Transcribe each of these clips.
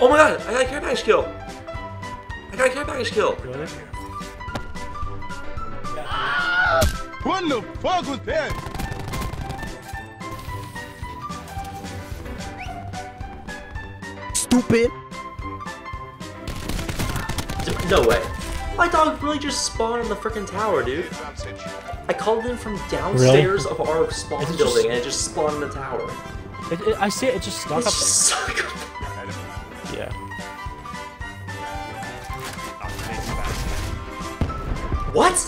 Oh my god, I got a care package kill. I got a care package kill. Really? What the fuck was that? Stupid. No way. My dog really just spawned on the freaking tower, dude. I called in from downstairs of our spawn building, and it just spawned in the tower. I see it, it just stuck up there. Yeah. What?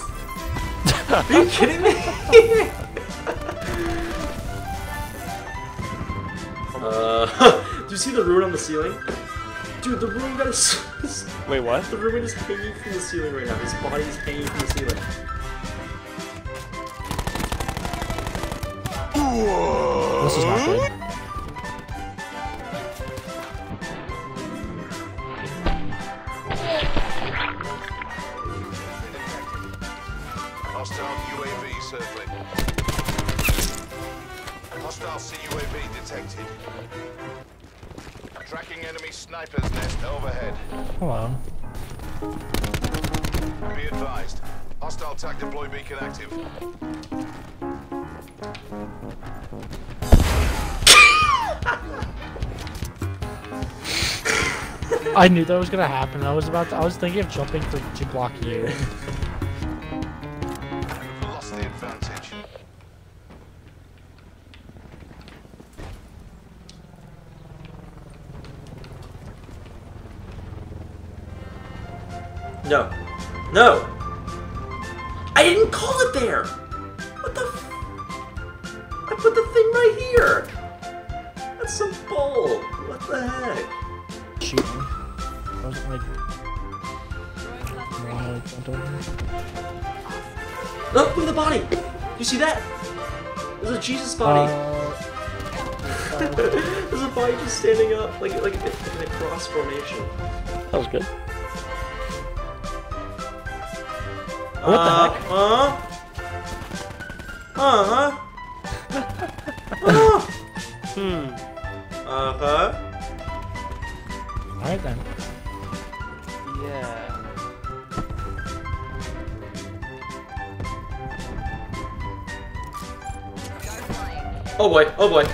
Are you kidding me? Do you see the ruin on the ceiling? Dude, the ruin got a... Wait, what? The ruin is hanging from the ceiling right now. His body is hanging from the ceiling. Whoa. This is not good. Hostile UAV circling. Hostile CUAV detected. Tracking enemy sniper's nest overhead. Hello. Be advised. Hostile TAC deploy beacon active. I knew that was gonna happen. I was thinking of jumping to block you. I've lost the advantage. No. No! I didn't call it there! What the f- I put the thing right here! That's some bull! What the heck? Shooting. I was like... Look, look at the body! You see that? There's a Jesus body! There's a body just standing up, like in a cross formation. That was good. What the heck? Alright then. Yeah. Oh boy, oh boy.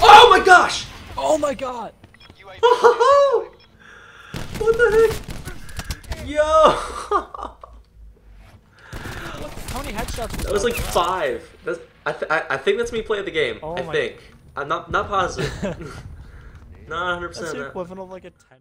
Oh my gosh! Oh my god! What the heck? Yo! How many headshots? That was like 5. That's, I think that's me playing the game. Oh I think. I'm not positive. Not 100%. That's the equivalent of like a 10.